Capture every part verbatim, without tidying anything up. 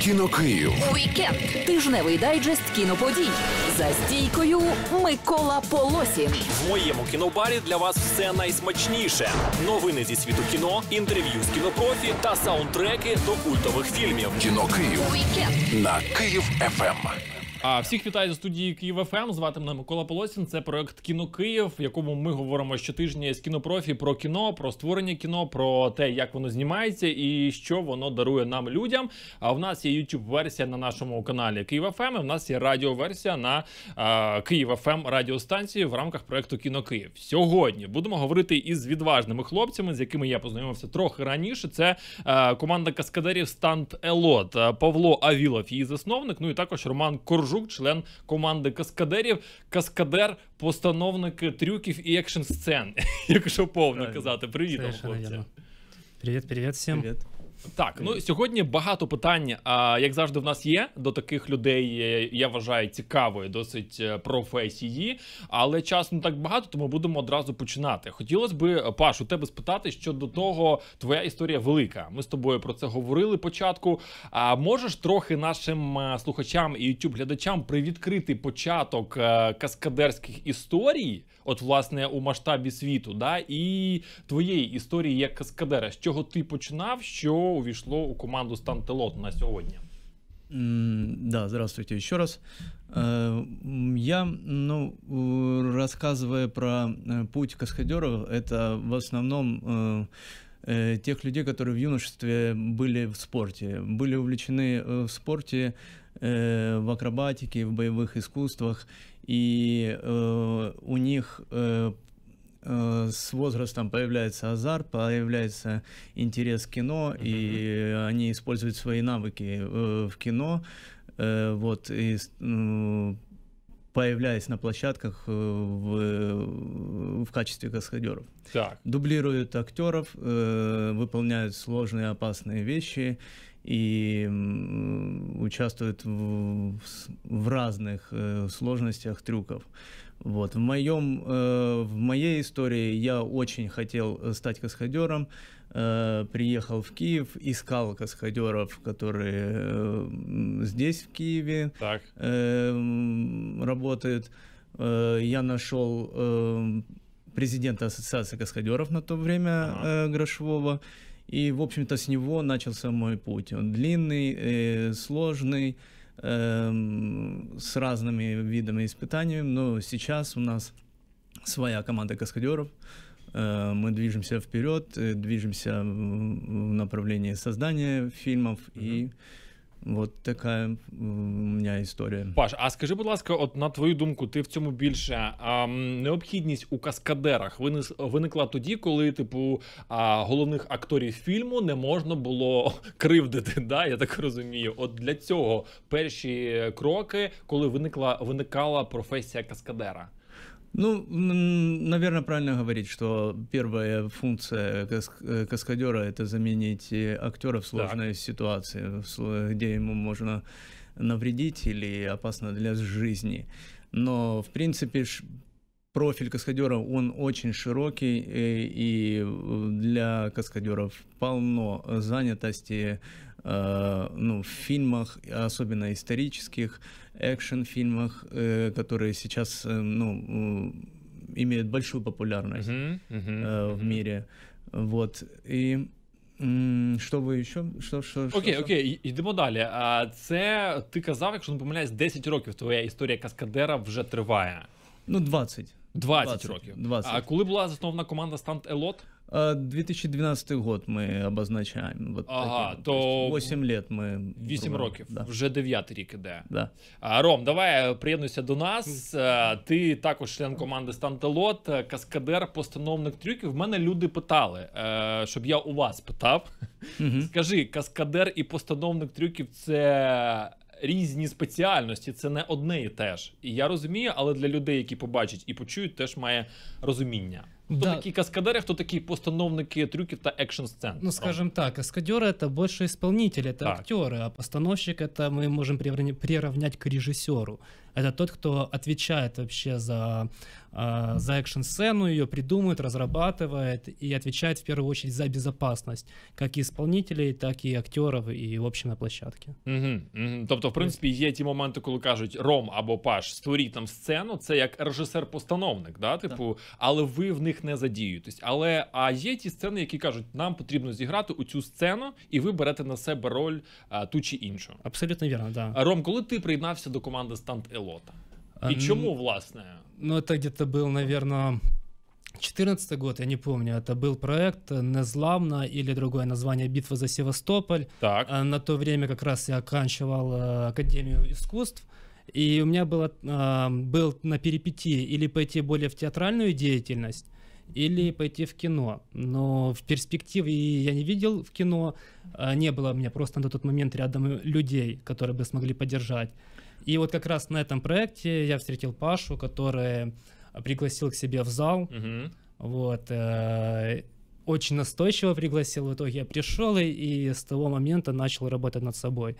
Кіно Київ. Вікенд. Тижневий дайджест кіноподій. За стійкою Микола Полосін. В моєму кінобарі для вас все найсмачніше. Новини зі світу кіно, інтерв'ю з кінопрофі та саундтреки до культових фільмів. Кіно Київ. Вікенд. На Київ еф ем. А всіх вітаю з студії Київ еф ем. Звати мене Микола Полосін. Це проект Кіно Київ, в якому ми говоримо щотижня з кінопрофі про кіно, про створення кіно, про те, як воно знімається і що воно дарує нам, людям. А в нас є YouTube-версія на нашому каналі Київ еф ем, і в нас є радіоверсія на а, Київ еф ем радіостанції в рамках проекту Кіно Київ. Сьогодні будемо говорити із відважними хлопцями, з якими я познайомився трохи раніше. Це а, команда каскадерів «СТУНТАЛОТ», Павло Авілов, її засновник, ну і також Роман Коржук, член команди каскадерів. Каскадер – постановник трюків і екшн-сцен, якщо повно казати. Привіт, хлопці. Привіт, привіт всім. Привіт. Так, ну сьогодні багато питань, а, як завжди в нас є, до таких людей, я вважаю, цікавої досить професії, але часу не так багато, тому будемо одразу починати. Хотілося б, Паш, у тебе спитати щодо того, твоя історія велика, ми з тобою про це говорили початку, а можеш трохи нашим слухачам і ютуб-глядачам привідкрити початок каскадерських історій, от власне у масштабі світу, да, і твоєї історії як каскадера, з чого ти починав, що увійшло у команду «СТУНТАЛОТ» на сегодня. Mm, да, здравствуйте еще раз. Я, ну, рассказывая про путь каскадеров, это в основном тех людей, которые в юношестве были в спорте, были увлечены в спорте, в акробатике, в боевых искусствах, и у них с возрастом появляется азарт, появляется интерес к кино, mm-hmm. и они используют свои навыки в кино, вот, и появляясь на площадках в, в качестве каскадеров. Так. Дублируют актеров, выполняют сложные, опасные вещи и участвуют в, в разных сложностях трюков. Вот. В, моем, э, в моей истории я очень хотел стать каскадером, э, приехал в Киев, искал каскадеров, которые э, здесь, в Киеве, так. Э, работают. Э, я нашел э, президента Ассоциации каскадеров на то время, ага. э, Грошевого, и, в общем-то, с него начался мой путь. Он длинный, э, сложный, с разными видами испытаний, но сейчас у нас своя команда каскадеров, мы движемся вперед, движемся в направлении создания фильмов, mm-hmm. и вот такая у меня історія. Паш, а скажи, будь ласка, от на твою думку, ти в цьому більше, а, необхідність у каскадерах виникла тоді, коли, типу, а, головних акторів фільму не можна було кривдити, да, я так розумію. От для цього перші кроки, коли виникла, виникала професія каскадера? Ну, наверное, правильно говорить, что первая функция каскадера – это заменить актера в сложной, да. ситуации, где ему можно навредить или опасно для жизни. Но, в принципе, профиль каскадера, он очень широкий, и для каскадеров полно занятости, ну, в фильмах, особенно исторических, экшн-фильмах, которые сейчас, ну, имеют большую популярность uh-huh, uh-huh, uh-huh. в мире. Вот. І... Що ви ще? Що, що, окей, що? Окей, йдемо далі. Це, ти казав, якщо не помиляюсь, десять років твоя історія каскадера вже триває. Ну, двадцять. двадцять, двадцять років. двадцять. А коли була заснована команда «СТУНТАЛОТ»? дві тисячі дванадцятий год ми обозначаємо. Вот, ага, таким. То вісім лет ми... вісім років, да. Вже дев'ятий рік іде. Да. Ром, давай приєднуйся до нас. Ти також член команди «СТУНТАЛОТ», каскадер, постановник трюків. В мене люди питали, щоб я у вас питав. Угу. Скажи, каскадер і постановник трюків – це... різні спеціальності, це не одне і те ж. І я розумію, але для людей, які побачать і почують, теж має розуміння. Кто да. такие каскадеры, кто такие постановники трюков и экшн-сцен? Ну, скажем так, каскадеры — это больше исполнители, это так. актеры, а постановщик — это мы можем приравнять к режиссеру. Это тот, кто отвечает вообще за, за экшн-сцену, ее придумывает, разрабатывает и отвечает в первую очередь за безопасность как и исполнителей, так и актеров и в общем на площадке. Угу, угу. Тобто, в принципі, є ті моменти, коли кажуть, Ром або Паш, створіть там сцену, це як режисер-постановник, да? Типу, так. але ви в них не задіюєтесь. Але, а є ті сцени, які кажуть, нам потрібно зіграти у цю сцену, і ви берете на себе роль а, ту чи іншу. Абсолютно вірно, да. Ром, коли ти приєднався до команди «Станталота»? І чому, власне? Ну, це десь був, мабуть, четырнадцатый год, я не помню, это был проект «Незламна» или другое название «Битва за Севастополь». Так. На то время как раз я оканчивал Академию искусств, и у меня было, был на перипетии или пойти более в театральную деятельность, или пойти в кино. Но в перспективе я не видел в кино, не было у меня просто на тот момент рядом людей, которые бы смогли поддержать. И вот как раз на этом проекте я встретил Пашу, который... пригласил к себе в зал, угу. вот, э, очень настойчиво пригласил, в итоге я пришел и, и с того момента начал работать над собой.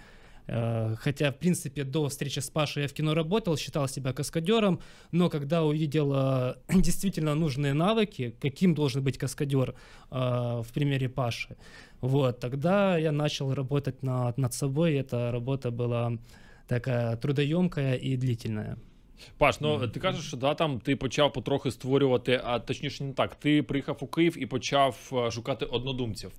Э, хотя, в принципе, до встречи с Пашей я в кино работал, считал себя каскадером, но когда увидел э, действительно нужные навыки, каким должен быть каскадер э, в примере Паши, вот, тогда я начал работать над, над собой, и эта работа была такая трудоемкая и длительная. Паш, ну mm-hmm. ти кажеш, що да, там ти почав потрохи створювати, а точніше не так, ти приїхав у Київ і почав шукати однодумців.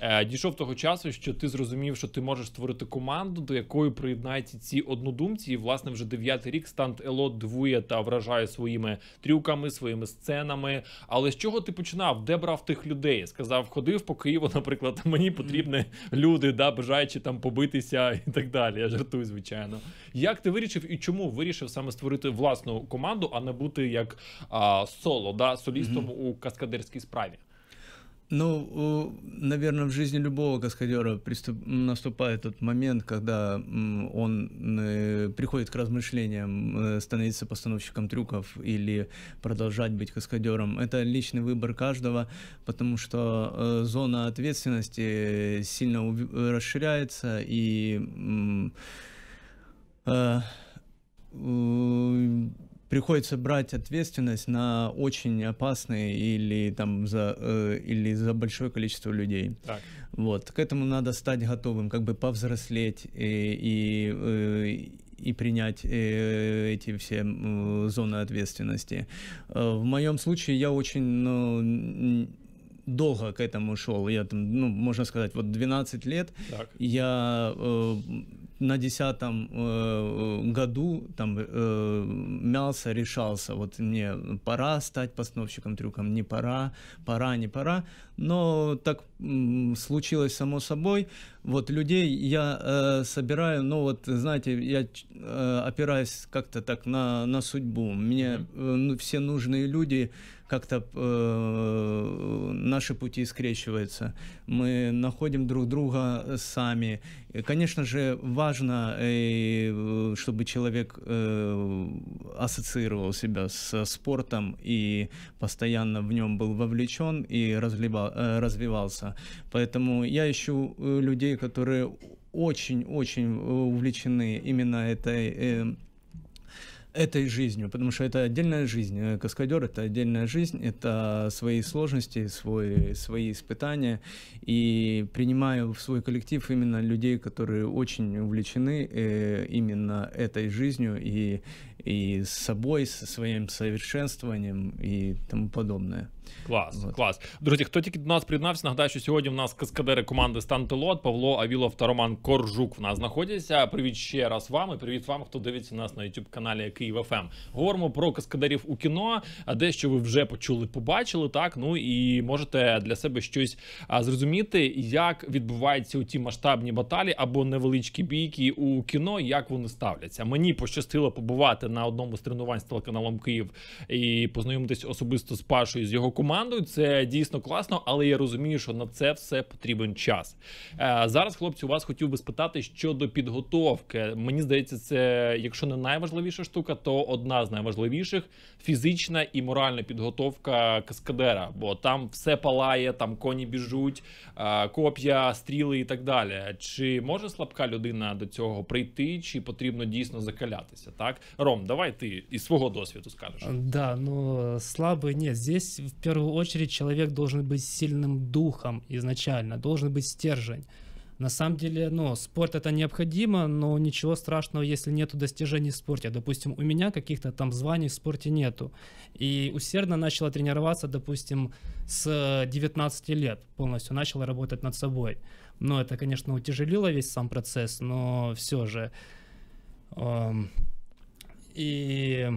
Е, дійшов того часу, що ти зрозумів, що ти можеш створити команду, до якої приєднаються ці однодумці, і власне вже дев'ятий рік «Станталот» дивує та вражає своїми трюками, своїми сценами. Але з чого ти починав? Де брав тих людей? Сказав, ходив по Києву, наприклад, мені потрібні люди, да, бажаючи там побитися і так далі. Я жартую, звичайно. Як ти вирішив і чому вирішив саме створити власну команду, а не бути як а, соло, да, солістом mm-hmm. у каскадерській справі? Ну, наверное, в жизни любого каскадера наступает тот момент, когда он приходит к размышлениям, становиться постановщиком трюков или продолжать быть каскадером. Это личный выбор каждого, потому что зона ответственности сильно расширяется, и приходится брать ответственность на очень опасные или там за э, или за большое количество людей. Так. Вот к этому надо стать готовым, как бы повзрослеть и и, и принять эти все зоны ответственности. В моем случае я очень ну, долго к этому шел. Я там, ну, можно сказать, вот двенадцать лет. Так. Я э, на десятом э, году там э, мялся, решался, вот мне пора стать постановщиком трюком, не пора, пора, не пора, но так м, случилось само собой, вот людей я э, собираю, но вот знаете, я э, опираюсь как-то так на, на судьбу, мне э, все нужные люди, как-то э, наши пути скрещиваются, мы находим друг друга сами. Конечно же, важно, э, чтобы человек э, ассоциировал себя с спортом и постоянно в нем был вовлечен и разливал, э, развивался. Поэтому я ищу людей, которые очень-очень увлечены именно этой... Э, этой жизнью, потому что это отдельная жизнь. Каскадер — это отдельная жизнь, это свои сложности, свой, свои испытания. И принимаю в свой коллектив именно людей, которые очень увлечены э, именно этой жизнью и, и с собой, со своим совершенствованием и тому подобное. Клас, вот. Клас. Друзі, хто тільки до нас приєднався, нагадаю, що сьогодні в нас каскадери команди «Станталот», Павло Авілов та Роман Коржук в нас знаходяться. Привіт ще раз вам і привіт вам, хто дивиться нас на ютуб-каналі Київ еф ем. Говоримо про каскадерів у кіно, дещо ви вже почули, побачили, так? Ну і можете для себе щось зрозуміти, як відбуваються ті масштабні баталії або невеличкі бійки у кіно, як вони ставляться. Мені пощастило побувати на одному з тренувань з телеканалом Київ і познайомитись особисто з Пашою, з його командою, це дійсно класно, але я розумію, що на це все потрібен час. Зараз, хлопці, у вас хотів би спитати щодо підготовки. Мені здається, це, якщо не найважливіша штука, то одна з найважливіших – фізична і моральна підготовка каскадера, бо там все палає, там коні біжуть, коп'я, стріли і так далі. Чи може слабка людина до цього прийти, чи потрібно дійсно закалятися, так? Ром, давай ти із свого досвіду скажеш. Да, ну, слабый нет. Здесь в первую очередь человек должен быть сильным духом изначально, должен быть стержень. На самом деле, ну, спорт это необходимо, но ничего страшного, если нету достижений в спорте. Допустим, у меня каких-то там званий в спорте нету. И усердно начала тренироваться, допустим, с девятнадцати лет полностью, начала работать над собой. Но это, конечно, утяжелило весь сам процесс, но все же. И,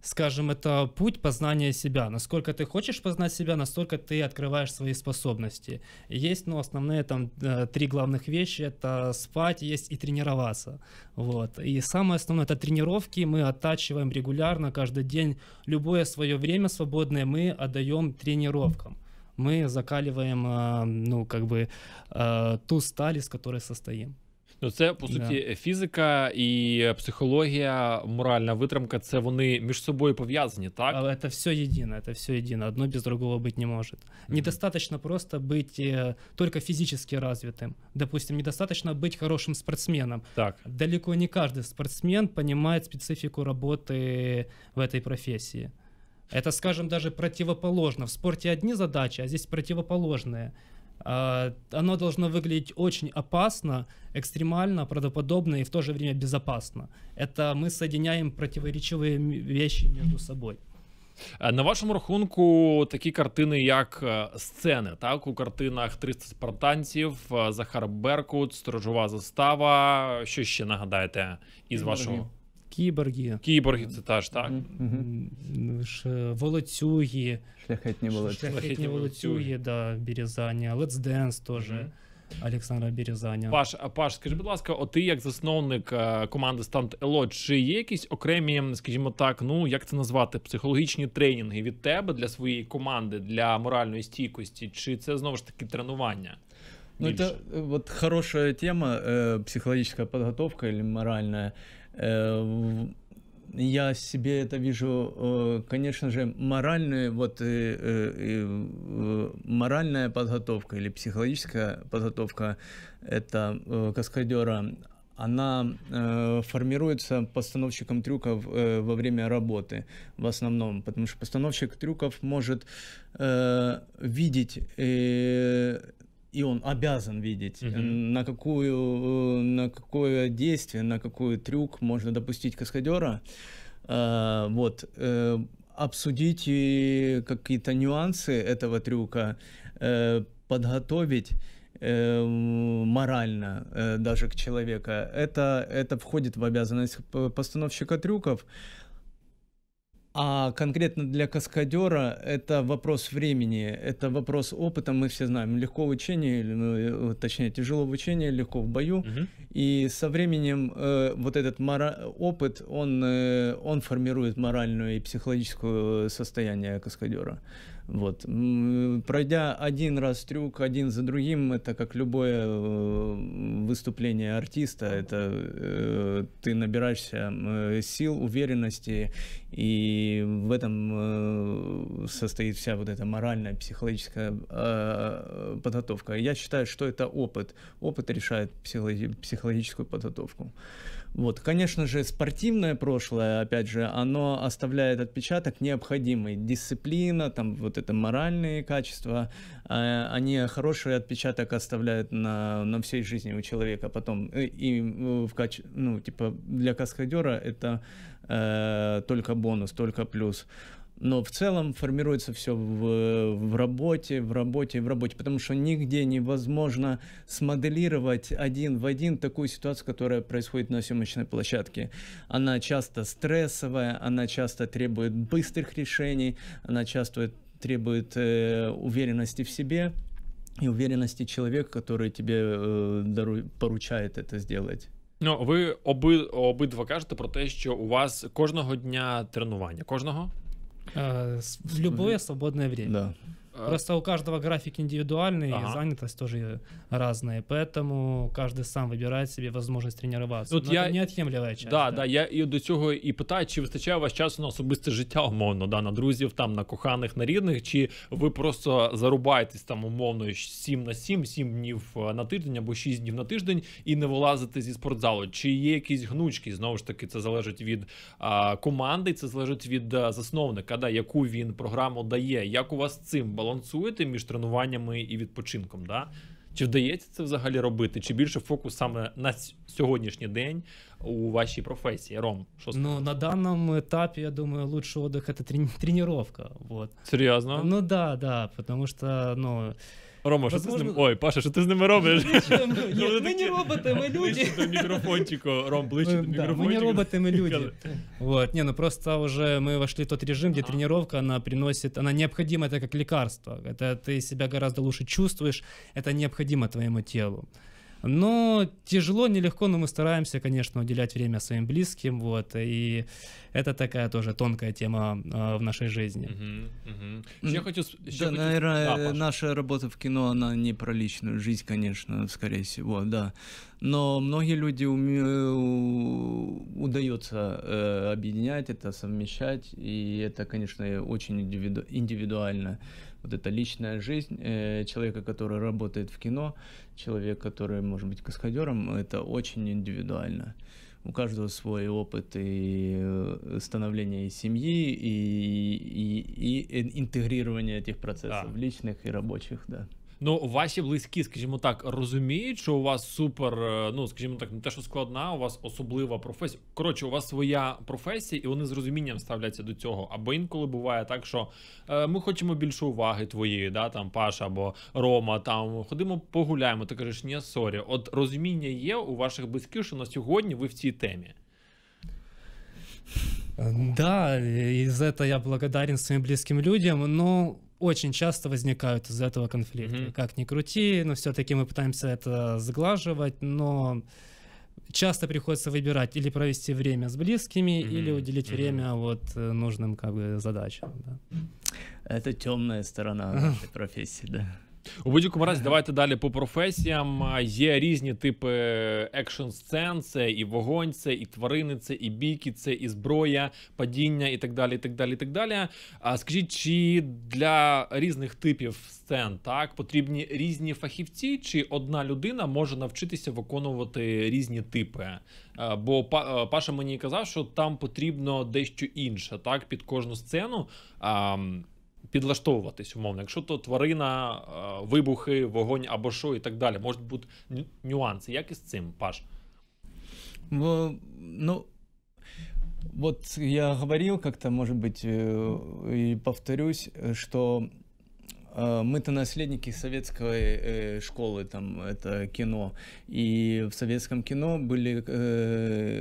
скажем, это путь познания себя. Насколько ты хочешь познать себя, настолько ты открываешь свои способности. Есть, ну, основные там три главных вещи. Это спать, есть и тренироваться. Вот. И самое основное — это тренировки. Мы оттачиваем регулярно, каждый день. Любое свое время свободное мы отдаем тренировкам. Мы закаливаем, ну, как бы, ту сталь, из которой состоим. Ну, це, по суті, yeah. фізика і психологія, моральна витримка, це вони між собою пов'язані, так? Але це все єдине, це все єдине, одно без другого бути не може. Mm-hmm. Недостатньо просто бути тільки фізично розвитим. Допустим, недостатньо бути хорошим спортсменом. Так. Далеко не кожен спортсмен розуміє специфіку роботи в цій професії. Це, скажімо, навіть противоположно. В спорті одні задачі, а здесь противоположні. Оно должно выглядеть очень опасно, экстремально, правдоподобно и в то же время безопасно. Это мы соединяем противоречивые вещи между собой. На вашому рахунку, такі картини, як сцени, так, у картинах триста спартанців, Захар Беркут, Сторожова застава, що ще нагадаєте із вашого? Кіборги. Кіборги, це теж, так? Mm-hmm. Волотюги. Шляхетні волотюги. Шляхетні волотюги, да, Березання. Let's Dance теж. Mm-hmm. Олександра Березання. Паш, Паш, скажи, будь ласка, о, ти як засновник команди STUNTALOT, чи є якісь окремі, скажімо так, ну, як це назвати, психологічні тренінги від тебе для своєї команди, для моральної стійкості, чи це, знову ж таки, тренування? Ну, це от хороша тема, психологічна підготовка або моральна. Я себе это вижу, конечно же, моральную, вот, моральная подготовка или психологическая подготовка это каскадера, она формируется постановщиком трюков во время работы в основном, потому что постановщик трюков может видеть, и он обязан видеть, mm-hmm. на, какую, на какое действие, на какой трюк можно допустить каскадера, вот, обсудить какие-то нюансы этого трюка, подготовить морально даже к человеку. Это, это входит в обязанность постановщика трюков. А конкретно для каскадера это вопрос времени, это вопрос опыта, мы все знаем, легко в учении, точнее тяжело в учении, легко в бою, угу. и со временем э, вот этот мора- опыт, он, э, он формирует моральную и психологическую состояние каскадера. Вот. Пройдя один раз трюк, один за другим, это как любое выступление артиста, это ты набираешься сил, уверенности, и в этом состоит вся вот эта моральная, психологическая подготовка. Я считаю, что это опыт. Опыт решает психологическую подготовку. Вот. Конечно же, спортивное прошлое, опять же, оно оставляет отпечаток необходимый. Дисциплина, там, вот это моральные качества, они хороший отпечаток оставляют на, на всей жизни у человека потом. И в каче... ну, типа для каскадера это э, только бонус, только плюс. Но в целом формируется все в, в работе, в работе, в работе, потому что нигде невозможно смоделировать один в один такую ситуацию, которая происходит на съемочной площадке. Она часто стрессовая, она часто требует быстрых решений, она часто требует э, уверенности в себе и уверенности человека, который тебе э, дару, поручает это сделать. Ну, ви оби, обидва кажете про те, що у вас кожного дня тренування. Кожного? В любое свободное время. Да. Просто у каждого график индивидуальный, ага. и занятость тоже разная, поэтому каждый сам выбирает себе возможность тренироваться. Тут я... Це неотъемлемая часть. Да, да, да, я і до цього і питаю, чи вистачає у вас часу на особисте життя, умовно, да, на друзів, там, на коханих, на рідних, чи ви просто зарубаєтесь там умовно сім на сім, сім днів на тиждень або шість днів на тиждень і не вилазите зі спортзалу? Чи є якісь гнучки? Знову ж таки, це залежить від а, команди, це залежить від а, засновника, да, яку він програму дає. Як у вас з цим балансується? Балансуєте між тренуваннями і відпочинком, да? Чи вдається це взагалі робити? Чи більше фокус саме на сьогоднішній день у вашій професії? Ром, що скажете? Ну, на даному етапі, я думаю, лучший отдых – це трени тренировка. Вот. Серйозно? Ну, да, да, потому что, ну... Рома, що ти з ним? Ой, Паша, що ти з ними робиш? Ми не роботи, ми люди. Ближче до мікрофончику, Ром, ближче до мікрофончику. Ми не роботи, ми люди. Не, ну просто уже мы вошли в тот режим, где тренировка, она приносит, она необходима, это как лекарство. Это ты себя гораздо лучше чувствуешь, это необходимо твоему телу. Но тяжело, нелегко, но мы стараемся, конечно, уделять время своим близким, вот, и это такая тоже тонкая тема а, в нашей жизни. Угу, угу. Я хочу, да, хочу... наверное, а, наша работа в кино, она не про личную жизнь, конечно, скорее всего, да. Но многие люди уме... удается э, объединять это, совмещать, и это, конечно, очень индивиду... индивидуально. Вот это личная жизнь э, человека, который работает в кино, человек, который может быть каскадером, это очень индивидуально. У каждого свой опыт и становление семьи, и, и, и интегрирование этих процессов, да. личных и рабочих, да. Ну, ваші близькі, скажімо так, розуміють, що у вас супер, ну, скажімо так, не те, що складна, у вас особлива професія. Коротше, у вас своя професія, і вони з розумінням ставляться до цього. Або інколи буває так, що е, ми хочемо більше уваги твоєї, да, там, Паша або Рома, там, ходимо, погуляємо, ти кажеш, ні, сорі. От розуміння є у ваших близьких, що на сьогодні ви в цій темі? Да, і за це я благодарен своїм близьким людям, но... Очень часто возникают из-за этого конфликты. Mm-hmm. Как ни крути, но все-таки мы пытаемся это сглаживать, но часто приходится выбирать или провести время с близкими, mm-hmm. или уделить mm-hmm. время вот нужным как бы задачам. Да. Это темная сторона нашей профессии, да. У будь-якому разі, давайте далі по професіям. Є різні типи екшн-сцен, це і вогонь, це і тварини, це і бійки, це і зброя, падіння і так далі, і так далі, і так далі. А скажіть, чи для різних типів сцен, так, потрібні різні фахівці, чи одна людина може навчитися виконувати різні типи? Бо Паша мені казав, що там потрібно дещо інше, так, під кожну сцену. Підлаштовуватись, умовно. Якщо то тварина, вибухи, вогонь або що і так далі. Можуть бути нюанси. Як із цим, Паш? Ну, вот я говорил как-то, может быть, и повторюсь, что мы-то наследники советской школы, там, это кино. И в советском кино были,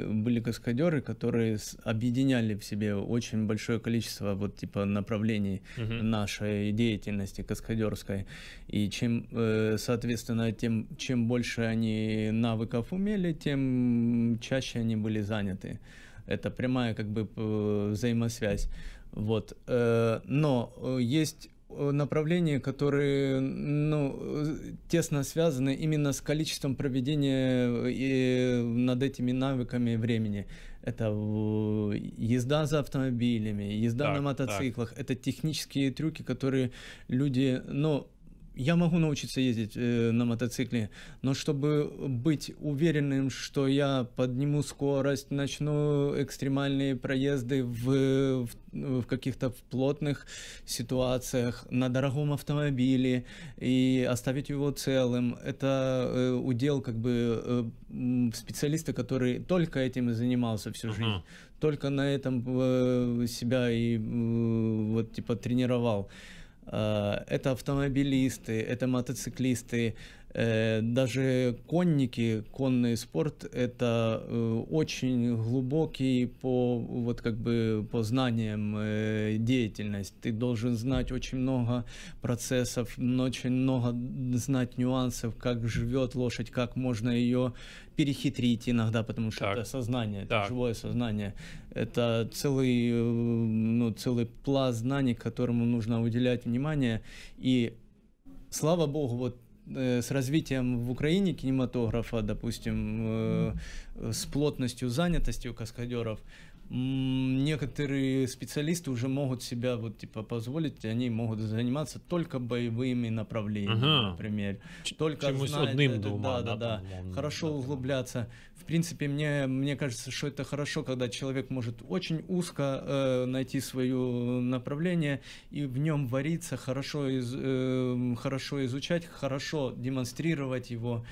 были каскадеры, которые объединяли в себе очень большое количество вот, типа, направлений uh-huh. нашей деятельности каскадерской. И чем, соответственно, тем, чем больше они навыков умели, тем чаще они были заняты. Это прямая как бы взаимосвязь. Вот. Но есть... направления, которые ну, тесно связаны именно с количеством проведения и над этими навыками времени. Это езда за автомобилями, езда так, на мотоциклах, так. это технические трюки, которые люди... Ну, я могу научиться ездить э, на мотоцикле, но чтобы быть уверенным, что я подниму скорость, начну экстремальные проезды в, в, в каких-то плотных ситуациях, на дорогом автомобиле и оставить его целым, это э, удел как бы э, специалиста, который только этим и занимался всю жизнь. Uh-huh. Только на этом э, себя и э, вот типа тренировал. Это автомобилисты, это мотоциклисты, Даже конники, конный спорт, это очень глубокий по, вот как бы, по знаниям деятельность. Ты должен знать очень много процессов, очень много знать нюансов, как живет лошадь, как можно ее перехитрить иногда, потому что так. это сознание, так. это живое сознание. Это целый, ну, целый пласт знаний, которому нужно уделять внимание. И слава богу, вот с развитием в Украине кинематографа, допустим, с плотностью занятости у каскадеров, некоторые специалисты уже могут себя вот типа позволить, они могут заниматься только боевыми направлениями, ага. например, только знать, одним да, дома, да, да, да, да, хорошо да, углубляться. В принципе, мне мне кажется, что это хорошо, когда человек может очень узко э, найти свое направление и в нем вариться, хорошо из, э, хорошо изучать, хорошо демонстрировать его.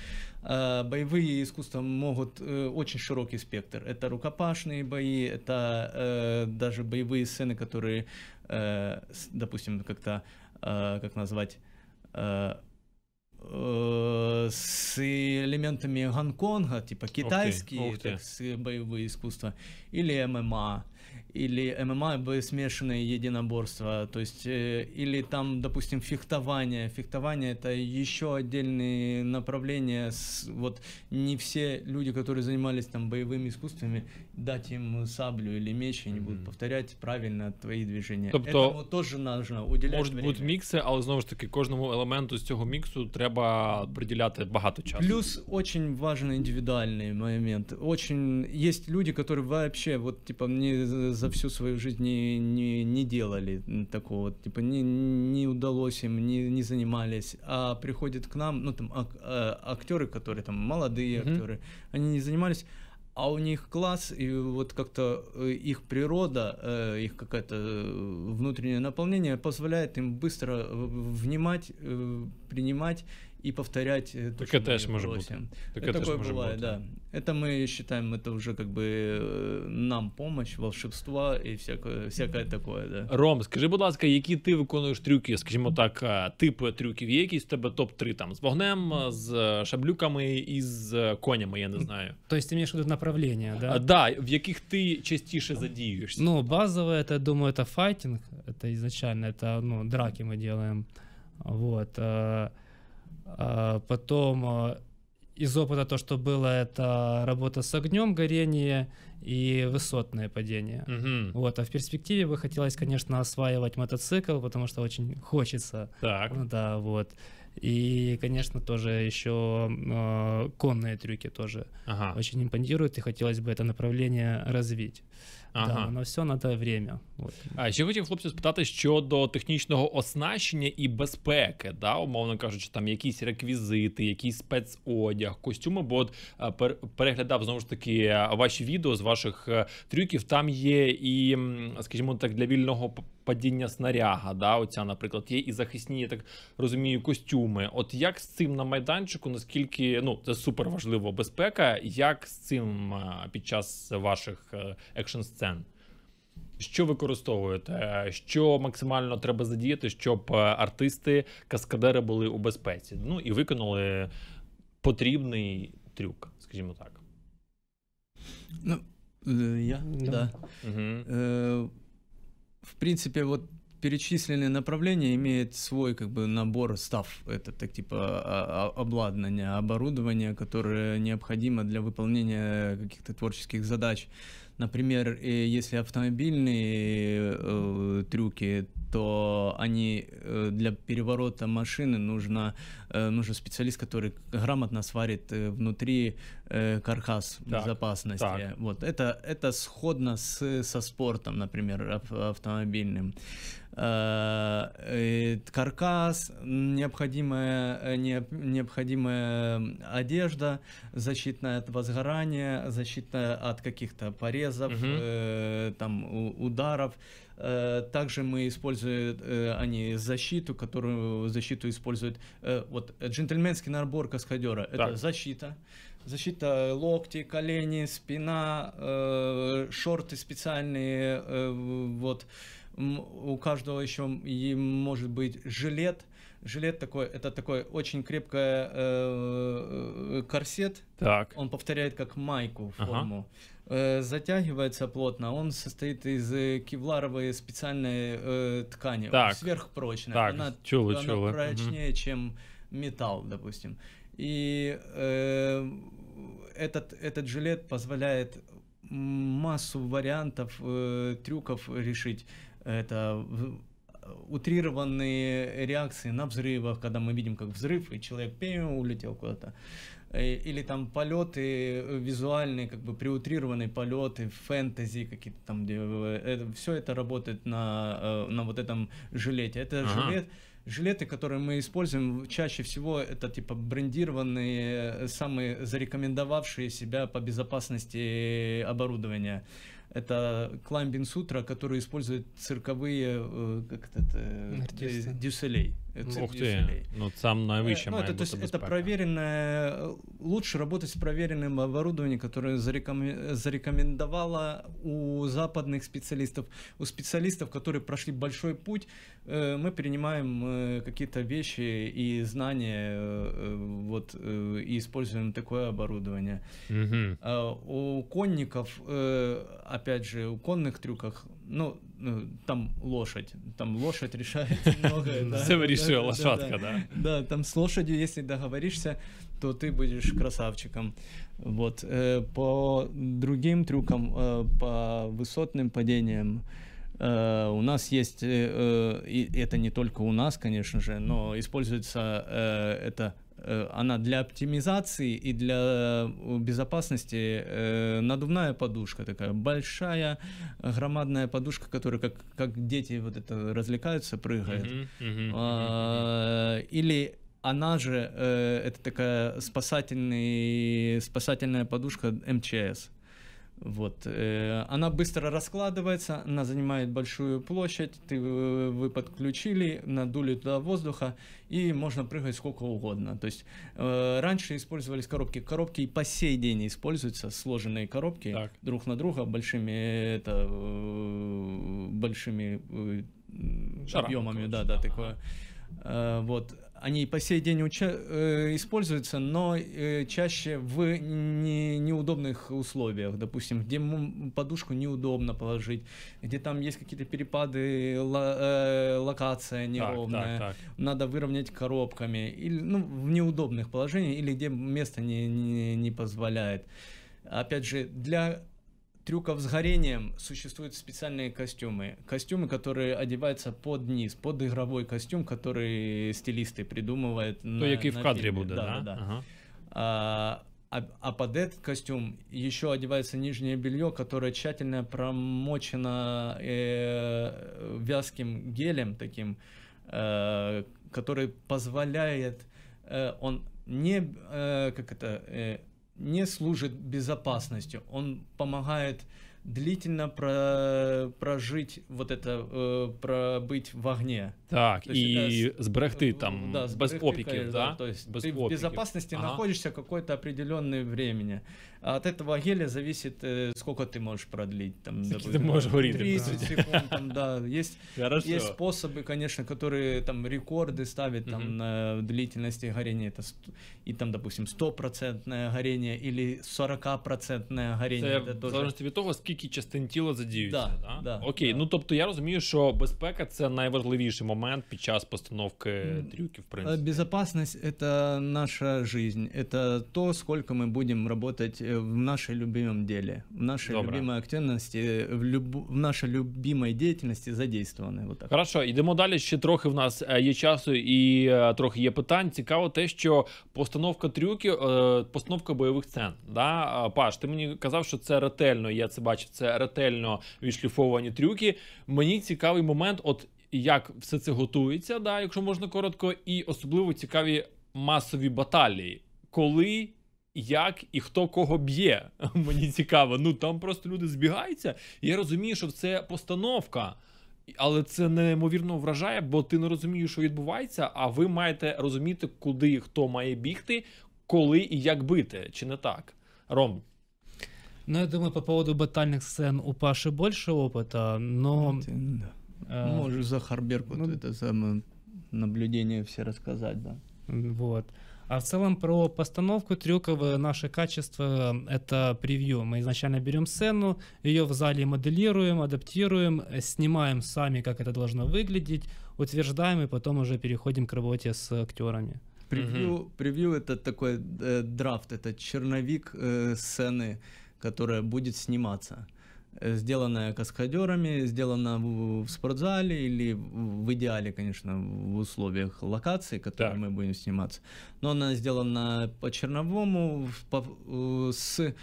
Боевые искусства могут э, очень широкий спектр. Это рукопашные бои, это э, даже боевые сцены, которые, э, допустим, как-то, э, как назвать, э, э, с элементами Гонконга, типа китайские okay. так, с, боевые искусства, или ММА, или ММА, смешанные единоборства, то есть, э, или там, допустим, фехтование. Фехтование — это еще отдельные направления, с, вот не все люди, которые занимались там боевыми искусствами, дать им саблю или меч, и они mm-hmm. будут повторять правильно твои движения. Тобто, этому тоже нужно уделять може время. Може бути мікси, але, знову ж таки, кожному елементу з цього міксу треба приділяти багато часу. Плюс, очень важный индивидуальный момент. Очень... Есть люди, которые вообще, вот, типа, мне за всю свою жизнь не, не, не делали такого, типа не, не удалось им, не, не занимались, а приходят к нам, ну там ак актеры, которые там молодые mm-hmm. актеры, они не занимались, а у них класс, и вот как-то их природа, их какое-то внутреннее наполнение позволяет им быстро внимать, принимать и повторять то, что это мы просим. Это такое бывает, да. Это мы считаем, это уже как бы нам помощь, волшебство и всякое, всякое такое, да. Ром, скажи, будь ласка, які ти виконуєш трюки, скажімо так, типи трюків, є якісь в тебе топ три там, з вогнем, з шаблюками і з конями, я не знаю. Тобто ти маєш тут направлення, да? Да, в яких ти частіше задіюєшся? Ну, базове, это, думаю, это файтинг, это изначально, это, ну, драки мы делаем, вот. Потом из опыта то, что было, это работа с огнем, горение и высотное падение. Угу. Вот, а в перспективе бы хотелось, конечно, осваивать мотоцикл, потому что очень хочется. Так. Да, вот. И, конечно, тоже еще э, конные трюки тоже ага. очень импонируют, и хотелось бы это направление развить. Ага. Да, на все надо время. Вот. А ще хотів, хлопці, спитати щодо технічного оснащення і безпеки, да? Умовно кажучи, там якісь реквізити, якийсь спецодяг, костюми, бо от переглядав, знову ж таки, ваші відео з ваших трюків, там є і, скажімо так, для вільного падіння снаряга, да? Оця, наприклад, є і захисні, я так розумію, костюми. От як з цим на майданчику, наскільки, ну, це супер важливо, безпека, як з цим під час ваших екшн-сцен? Що використовуєте? Що максимально треба задіяти, щоб артисти, каскадери були у безпеці? Ну і виконали потрібний трюк, скажімо так. Ну, я? Да. да. Угу. Е, в принципі, от перечисленные направления имеют свой как бы набор став, это так типа обладнание, оборудование, которое необходимо для выполнения каких-то творческих задач. Например, если автомобильные э, трюки, то они э, для переворота машины нужно, э, нужен специалист, который грамотно сварит э, внутри э, каркас так, безопасности. Так. Вот. Это, это сходно с, со спортом, например, ав автомобильным. Э, каркас, необходимая, не, необходимая одежда, защитная от возгорания, защитная от каких-то порезов, Uh-huh. э, там, у, ударов. Э, также мы используем э, они защиту, которую защиту используют. Э, вот, джентльменский набор каскадера. Так. Это защита. Защита локти, колени, спина, э, шорты специальные. Э, вот. У каждого еще может быть жилет. жилет такой, это такой очень крепкий э, корсет. Так. Он повторяет как майку форму. Ага. Э, затягивается плотно. Он состоит из кевларовой специальной э, ткани. Так. Сверхпрочная. Так. Она, чула, она чула. прочнее, угу. чем металл, допустим. И э, этот, этот жилет позволяет массу вариантов, э, трюков решить. Это утрированные реакции на взрывах, когда мы видим, как взрыв, и человек пем, улетел куда-то. Или там полеты визуальные, как бы приутрированные полеты, фэнтези какие-то там, где это, все это работает на, на вот этом жилете. Это ага. жилет, жилеты, которые мы используем, чаще всего это типа брендированные, самые зарекомендовавшие себя по безопасности оборудования. Это кламбин-сутра, который используют цирковые как это, дюселей. Ух ты, ну там наивище ну, это, то есть это проверенное, лучше работать с проверенным оборудованием, которое зарекомен, зарекомендовало у западных специалистов, у специалистов, которые прошли большой путь. Мы перенимаем какие-то вещи и знания вот, и используем такое оборудование. Угу. У конников, опять же, у конных трюках, ну, там лошадь, там лошадь решает многое. Все решила лошадка, да. Да, там с лошадью, если договоришься, то ты будешь красавчиком. Вот, по другим трюкам, по высотным падениям, у нас есть, и это не только у нас, конечно же, но используется это, она для оптимизации и для безопасности надувная подушка, такая большая громадная подушка, которая как, как дети вот это развлекаются, прыгает. Uh-huh, uh-huh, uh-huh. Или она же, это такая спасательный, спасательная подушка эм че эс. Вот. Она быстро раскладывается, она занимает большую площадь, ты, вы подключили, надули туда воздуха, и можно прыгать сколько угодно. То есть э, раньше использовались коробки, коробки и по сей день используются, сложенные коробки так. друг на друга большими, это, большими э, объемами. Да, да, такое. Э, вот. Они и по сей день используются, но чаще в не неудобных условиях, допустим, где подушку неудобно положить, где там есть какие-то перепады, локация неровная, так, так, так. надо выровнять коробками, или, ну, в неудобных положениях, или где место не, не, не позволяет. Опять же, для трюков с горением существуют специальные костюмы. Костюмы, которые одеваются под низ, под игровой костюм, который стилисты придумывают. То, на, який на в кадре будет, да? да? да. Ага. А, а под этот костюм еще одевается нижнее белье, которое тщательно промочено э, вязким гелем таким, э, который позволяет... Э, он не... Э, как это... Э, не служит безопасностью, он помогает длительно про, прожить вот это, э, пробыть в огне. Так, то и это, сбрехты там, да, без опики, да? да? То есть без ты опики. В безопасности ага. находишься какое-то определенное время. А от этого геля зависит, э, сколько ты можешь продлить. Там, допустим, ты можешь говорить, тридцать да. секунд, там, да. Есть, есть способы, конечно, которые там рекорды ставят там, угу. на длительности горения. Это, и там, допустим, сто процентное горение или сорок процентное горение. Це, в залежності від того, скільки частин тіла задіються. Да, да? Да, Окей, да. ну тобто я розумію, що безпека – це найважливіший момент під час постановки трюків, в принципі. Безопасность – это наша жизнь, это то, сколько мы будем работать в нашей любимом деле, в нашей Добре. любимой активности, в, люб... в нашей любимой деятельности задействованы. Вот так. Хорошо, йдемо далі, ще трохи в нас є часу і трохи є питань. Цікаво те, що постановка трюків, постановка бойових сцен. Да? Паш, ти мені казав, що це ретельно, я це бачив, це ретельно відшліфовані трюки. Мені цікавий момент, от як все це готується, да, якщо можна коротко, і особливо цікаві масові баталії. Коли, як і хто кого б'є, мені цікаво. Ну, там просто люди збігаються, і я розумію, що це постановка, але це неймовірно вражає, бо ти не розумієш, що відбувається, а ви маєте розуміти, куди хто має бігти, коли і як бити, чи не так? Ром? Ну, я думаю, по поводу батальных сцен у Паши больше опыта, но... Может, Захар Беркут, ну, это самое... наблюдения все рассказать, да. Вот. А в целом про постановку трюков наше качество — это превью. Мы изначально берем сцену, ее в зале моделируем, адаптируем, снимаем сами, как это должно выглядеть, утверждаем и потом уже переходим к работе с актерами. Превью, угу. превью — это такой э, драфт, это черновик э, сцены, которая будет сниматься. Сделанная каскадерами, сделана в спортзале или в идеале, конечно, в условиях локации, которые так. мы будем сниматься. Но она сделана по-черновому, по, с, с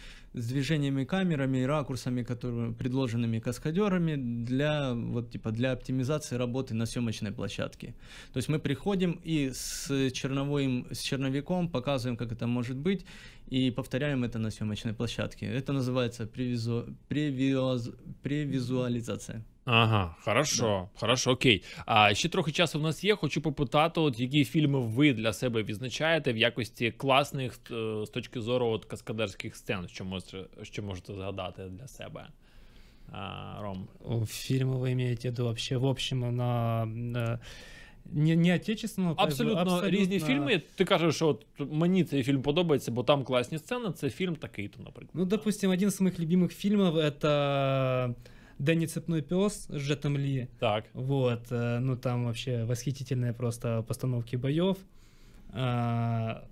движениями камерами и ракурсами, которые, предложенными каскадерами для, вот, типа, для оптимизации работы на съемочной площадке. То есть мы приходим и с, черновым, с черновиком показываем, как это может быть, и повторяем это на съемочной площадке. Это называется превизу... превизу... Превізуалізація. Ага, хорошо, да. хорошо, окей. А ще трохи часу в нас є. Хочу попитати, от які фільми ви для себе відзначаєте в якості класних з точки зору от каскадерських сцен, що можете, що можете згадати для себе. А, Ром. Фільми ви маєте в виду вообще в общем на, на... Не, не отечественного. Абсолютно, абсолютно різні фільми. Ти кажеш, що от мені цей фільм подобається, бо там класні сцени, це фільм такий-то, наприклад. Ну, допустим, один з моїх любимих фільмів это Дэнни «Цепной пёс» с Джетом Ли. Так. Вот, ну там вообще восхитительные просто постановки боев. Да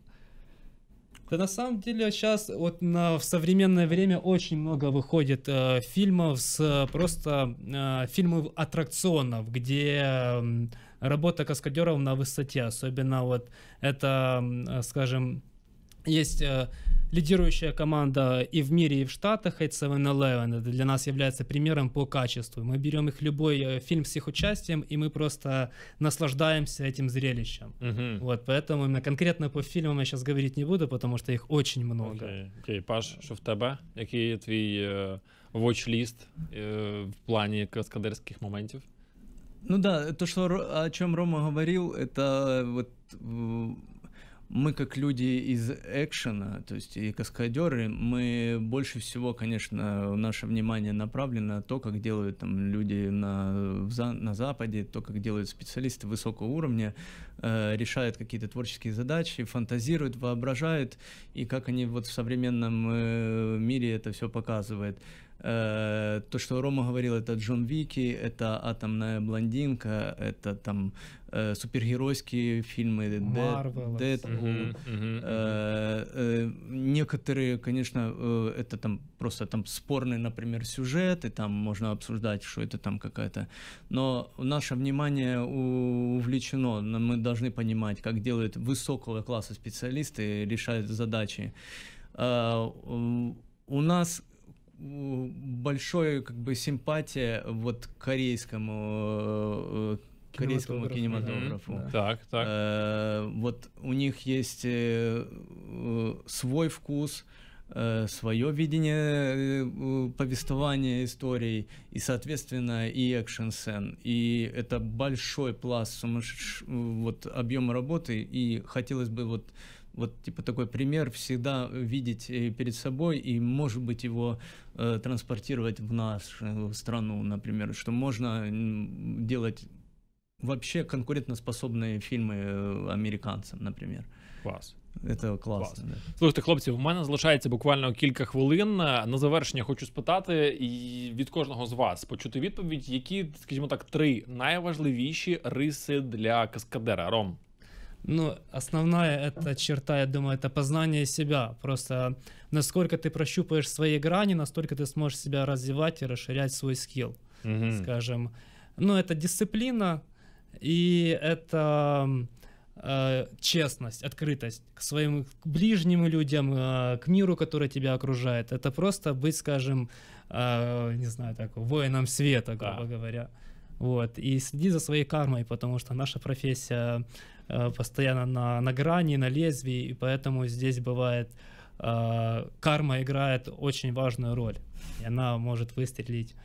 на самом деле сейчас вот на, в современное время очень много выходит э, фильмов с просто э, фильмов аттракционов, где э, работа каскадеров на высоте, особенно вот это, э, скажем, есть э, лидирующая команда и в мире, и в Штатах, Хайдс семь одиннадцать, это для нас является примером по качеству. Мы берем их любой э, фильм с их участием, и мы просто наслаждаемся этим зрелищем. Угу. Вот, поэтому именно конкретно по фильмам я сейчас говорить не буду, потому что их очень много. Окей, Окей. Паш, що в тебе? Який твій э, watch-ліст э, в плані каскадерських моментів? Ну да, то, что, о чем Рома говорил, это вот... Мы как люди из экшена, то есть и каскадеры, мы больше всего, конечно, наше внимание направлено на то, как делают там люди на, на Западе, то, как делают специалисты высокого уровня, э, решают какие-то творческие задачи, фантазируют, воображают, и как они вот в современном э, мире это все показывает. Э, то, что Рома говорил, это Джон Уик, это «Атомная блондинка», это там э, супергеройские фильмы, Marvel, Дэдпул, uh-huh, uh-huh. Э, э, некоторые, конечно, э, это там просто там спорный, например, сюжет, и там можно обсуждать, что это там какая-то, но наше внимание увлечено, мы должны понимать, как делают высокого класса специалисты, решают задачи. Э, у нас большая как бы симпатия вот к корейскому корейскому кинематографу. Mm-hmm. Так, так. Э, вот у них есть э, свой вкус, э, свое видение э, повествования историй и, соответственно, и экшн-сцен. И это большой пласт сумасш... вот, объема работы, и хотелось бы вот Вот типа такой пример всегда видеть перед собой и, может быть, его э, транспортировать в нашу страну, например, что можно делать вообще конкурентоспособные фильмы американцам, например. Класс. Це класно. Клас. Слухайте, хлопці, в мене залишається буквально кілька хвилин. На завершення хочу спитати від кожного з вас почути відповідь, які, скажімо так, три найважливіші риси для каскадера. Ром. Ну, основная эта черта, я думаю, это познание себя. Просто насколько ты прощупаешь свои грани, настолько ты сможешь себя развивать и расширять свой скилл, mm-hmm. скажем. Ну, это дисциплина и это э, честность, открытость к своим к ближним людям, э, к миру, который тебя окружает. Это просто быть, скажем, э, не знаю, так, воином света, грубо да. говоря. Вот. И следи за своей кармой, потому что наша профессия... постоянно на, на грани, на лезвии, и поэтому здесь бывает э, карма играет очень важную роль, и она может выстрелить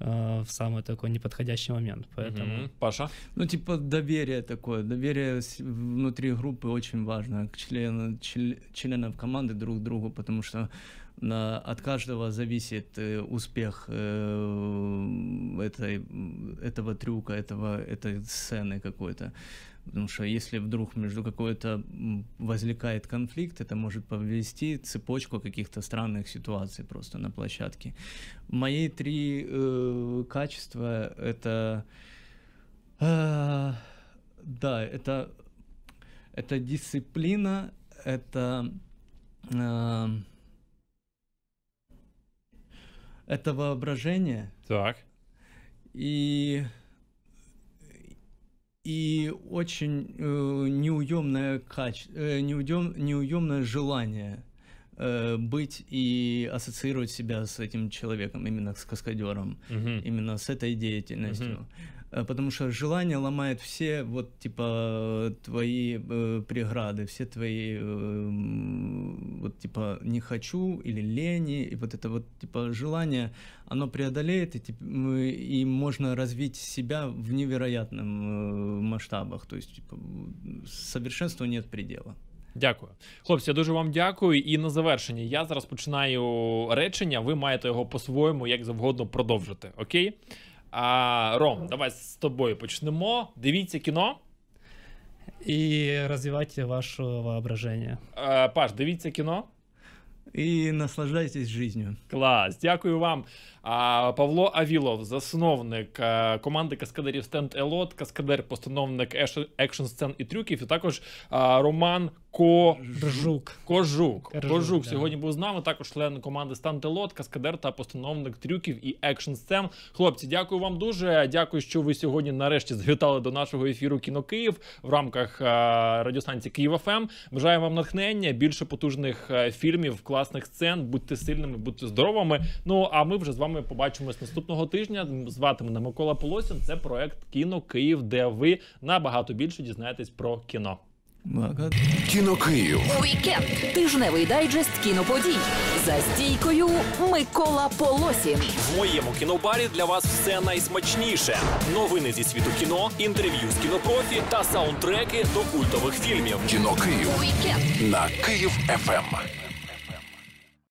э, в самый такой неподходящий момент, поэтому... Mm-hmm. Паша? Ну, типа доверие такое, доверие внутри группы очень важно, к члену, член, членов команды друг к другу, потому что на, от каждого зависит э, успех э, этой, этого трюка, этого, этой сцены какой-то. Потому что если вдруг между какой-то возникает конфликт, это может повести цепочку каких-то странных ситуаций просто на площадке. Мои три э, качества — это... Э, да, это, это дисциплина, это... Э, это воображение. Так. И... И очень э, неуемное, каче... э, неуем... неуемное желание э, быть и ассоциировать себя с этим человеком, именно с каскадером, угу. именно с этой деятельностью. Угу. Потому что желание ломает все вот типа твои э, преграды, все твои э, вот типа не хочу или лени, и вот это вот типа желание, оно преодолеет, и, типа, и можно развить себя в невероятном масштабах. То есть типа, совершенству нет предела. Дякую. Хлопці, я дуже вам дякую. І на завершення, я зараз починаю речення, ви маєте його по-своєму, як завгодно, продовжити. Окей? А, Ром, давай з тобою почнемо. Дивіться кіно. І розвивайте ваше воображення. А, Паш, дивіться кіно. І наслаждайтесь життям. Клас, дякую вам. А, Павло Авілов, засновник а, команди каскадерів STUNTALOT, каскадер-постановник екшн-сцен і трюків, і також а, Роман Коржук. Коржук. Коржук сьогодні був з нами, також член команди STUNTALOT, каскадер та постановник трюків і екшн-сцен. Хлопці, дякую вам дуже, дякую, що ви сьогодні нарешті завітали до нашого ефіру «Кіно Київ» в рамках а, радіостанції «Київ еф ем». Бажаю вам натхнення, більше потужних а, фільмів, класних сцен, будьте сильними, будьте здоровими. Ну, а ми вже з вами побачимось наступного тижня. Звати мене Микола Полосін. Це проект «Кіно Київ», де ви набагато більше дізнаєтесь про кіно. Кіно Київ. Уікенд. Тижневий дайджест кіноподій. За стійкою Микола Полосін. В моєму кінобарі для вас все найсмачніше. Новини зі світу кіно, інтерв'ю з кінопрофі та саундтреки до культових фільмів. Кіно Київ. Уікенд. На Київ еф ем.